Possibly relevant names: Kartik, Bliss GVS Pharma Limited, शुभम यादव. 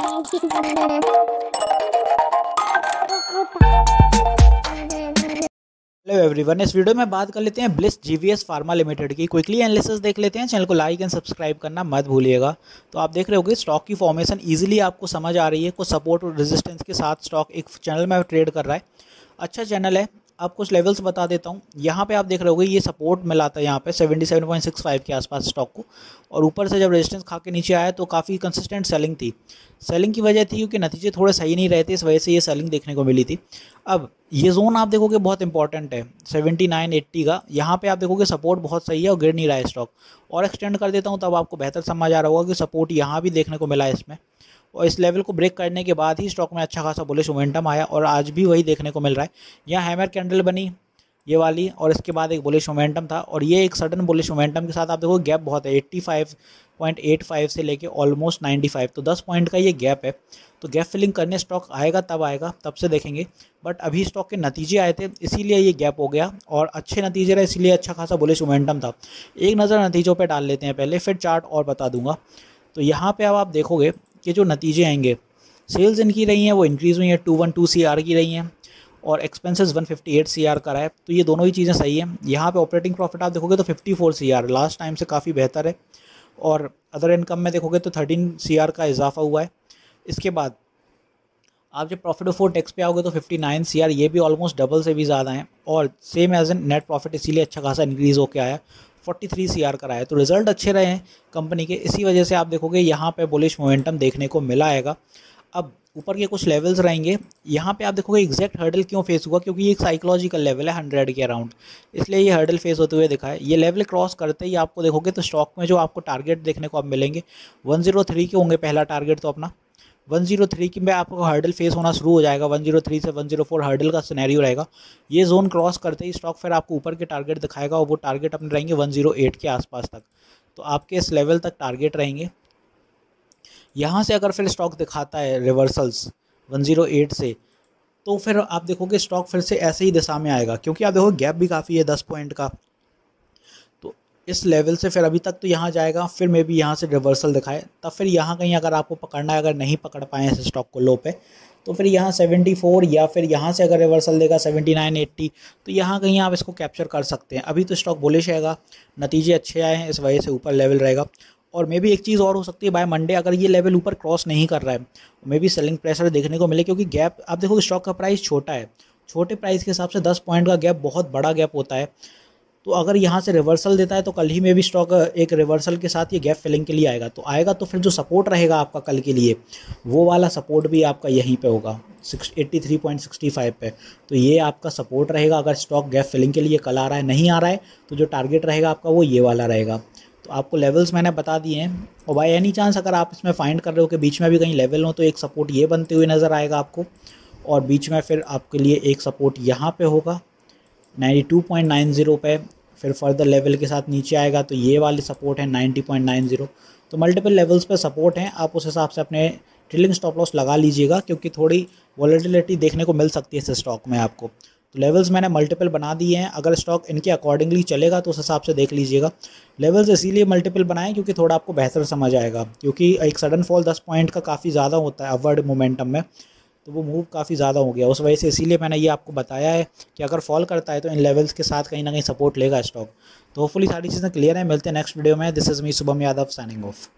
Hello everyone, इस video में बात कर लेते हैं ब्लिस जीवीएस फार्मा लिमिटेड की। क्विकली एनालिसिस देख लेते हैं। चैनल को लाइक एंड सब्सक्राइब करना मत भूलिएगा। तो आप देख रहे होंगे स्टॉक की फॉर्मेशन इजीली आपको समझ आ रही है। कुछ सपोर्ट और रेजिस्टेंस के साथ स्टॉक एक चैनल में ट्रेड कर रहा है। अच्छा चैनल है। आप कुछ लेवल्स बता देता हूँ। यहाँ पे आप देख रहे होगे ये सपोर्ट मिला था यहाँ पे 77.65 के आसपास स्टॉक को, और ऊपर से जब रेजिस्टेंस खा के नीचे आया तो काफ़ी कंसिस्टेंट सेलिंग थी। सेलिंग की वजह थी क्योंकि नतीजे थोड़े सही नहीं रहे थे, इस वजह से ये सेलिंग देखने को मिली थी। अब ये जोन आप देखोगे बहुत इंपॉर्टेंट है 79-80 का। यहाँ पे आप देखोगे सपोर्ट बहुत सही है और गिर नहीं रहा है स्टॉक। और एक्सटेंड कर देता हूँ तब आपको बेहतर समझ आ रहा होगा कि सपोर्ट यहाँ भी देखने को मिला है इसमें, और इस लेवल को ब्रेक करने के बाद ही स्टॉक में अच्छा खासा बुलिश मोमेंटम आया, और आज भी वही देखने को मिल रहा है। यहाँ हैमर कैंडल बनी ये वाली, और इसके बाद एक बुलिश मोमेंटम था, और ये एक सडन बुलिश मोमेंटम के साथ आप देखो गैप बहुत है 85.85 से लेके ऑलमोस्ट 95, तो 10 पॉइंट का ये गैप है। तो गैप फिलिंग करने स्टॉक आएगा तब से देखेंगे, बट अभी स्टॉक के नतीजे आए थे इसीलिए ये गैप हो गया, और अच्छे नतीजे रहे इसीलिए अच्छा खासा बुलिश मोमेंटम था। एक नज़र नतीजों पर डाल लेते हैं पहले, फिर चार्ट और बता दूंगा। तो यहाँ पर अब आप देखोगे कि जो नतीजे आएंगे, सेल्स इनकी रही हैं वो इंक्रीज़ हुई है 212 CR की रही हैं, और एक्सपेंसेस 158 CR का रहा है। तो ये दोनों ही चीज़ें सही हैं। यहाँ पे ऑपरेटिंग प्रॉफिट आप देखोगे तो 54 CR लास्ट टाइम से काफ़ी बेहतर है, और अदर इनकम में देखोगे तो 13 CR का इजाफा हुआ है। इसके बाद आप जब प्रॉफिट ऑफ टैक्स पे आओगे तो 59 CR, ये भी ऑलमोस्ट डबल से भी ज़्यादा हैं, और same as in net profit इसीलिए अच्छा खासा इंक्रीज़ होकर आया 43 CR कराया। तो रिजल्ट अच्छे रहे हैं कंपनी के, इसी वजह से आप देखोगे यहाँ पे बुलिश मोमेंटम देखने को मिला आएगा। अब ऊपर के कुछ लेवल्स रहेंगे। यहाँ पे आप देखोगे एग्जैक्ट हर्डल क्यों फेस हुआ, क्योंकि ये एक साइकोलॉजिकल लेवल है 100 के अराउंड, इसलिए ये हर्डल फेस होते हुए दिखा है। ये लेवल क्रॉस करते ही आपको देखोगे तो स्टॉक में जो आपको टारगेट देखने को आप मिलेंगे 103 के होंगे। पहला टारगेट तो अपना 103 की में आपको हर्डल फेस होना शुरू हो जाएगा। 103 से 104 हर्डल का सिनेरियो रहेगा। ये जोन क्रॉस करते ही स्टॉक फिर आपको ऊपर के टारगेट दिखाएगा, और वो टारगेट अपने रहेंगे 108 के आसपास तक। तो आपके इस लेवल तक टारगेट रहेंगे। यहाँ से अगर फिर स्टॉक दिखाता है रिवर्सल्स 108 से, तो फिर आप देखोगे स्टॉक फिर से ऐसे ही दिशा में आएगा, क्योंकि आप देखोगे गैप भी काफ़ी है 10 पॉइंट का। इस लेवल से फिर अभी तक तो यहाँ जाएगा, फिर मे भी यहाँ से रिवर्सल दिखाए, तब फिर यहाँ कहीं अगर आपको पकड़ना है, अगर नहीं पकड़ पाए इस स्टॉक को लो पे, तो फिर यहाँ 74 या फिर यहाँ से अगर रिवर्सल देगा 79-80, तो यहाँ कहीं आप इसको कैप्चर कर सकते हैं। अभी तो स्टॉक बुलिश रहेगा, नतीजे अच्छे आए हैं, इस वजह से ऊपर लेवल रहेगा। और मे भी एक चीज़ और हो सकती है, बाय मंडे अगर ये लेवल ऊपर क्रॉस नहीं कर रहा है, मे भी सेलिंग प्रेशर देखने को मिले, क्योंकि गैप आप देखो स्टॉक का प्राइस छोटा है, छोटे प्राइस के हिसाब से 10 पॉइंट का गैप बहुत बड़ा गैप होता है। तो अगर यहाँ से रिवर्सल देता है तो कल ही में भी स्टॉक एक रिवर्सल के साथ ये गैप फिलिंग के लिए आएगा। तो आएगा तो फिर जो सपोर्ट रहेगा आपका कल के लिए, वो वाला सपोर्ट भी आपका यहीं पे होगा 83.65 पे। तो ये आपका सपोर्ट रहेगा अगर स्टॉक गैप फिलिंग के लिए कल आ रहा है। नहीं आ रहा है तो जो टारगेट रहेगा आपका वो ये वाला रहेगा। तो आपको लेवल्स मैंने बता दिए हैं, और बाय एनी चांस अगर आप इसमें फाइंड कर रहे हो कि बीच में भी कहीं लेवल हो, तो एक सपोर्ट ये बनते हुए नज़र आएगा आपको, और बीच में फिर आपके लिए एक सपोर्ट यहाँ पर होगा 92.90 पे। फिर फर्दर लेवल के साथ नीचे आएगा तो ये वाली सपोर्ट है 90.90। तो मल्टीपल लेवल्स पे सपोर्ट हैं, आप उस हिसाब से अपने ट्रेलिंग स्टॉप लॉस लगा लीजिएगा, क्योंकि थोड़ी वॉलेटिलिटी देखने को मिल सकती है इस स्टॉक में आपको। तो लेवल्स मैंने मल्टीपल बना दिए हैं, अगर स्टॉक इनके अकॉर्डिंगली चलेगा तो उस हिसाब से देख लीजिएगा। लेवल्स इसीलिए मल्टीपल बनाएं क्योंकि थोड़ा आपको बेहतर समझ आएगा, क्योंकि एक सडन फॉल 10 पॉइंट का काफ़ी ज़्यादा होता है अपवर्ड मोमेंटम में, तो वो मूव काफ़ी ज़्यादा हो गया, उस वजह से इसीलिए मैंने ये आपको बताया है कि अगर फॉल करता है तो इन लेवल्स के साथ कहीं ना कहीं सपोर्ट लेगा स्टॉक। तो होपफुली सारी चीज़ें क्लियर हैं। मिलते हैं नेक्स्ट वीडियो में। This is me शुभम यादव signing of.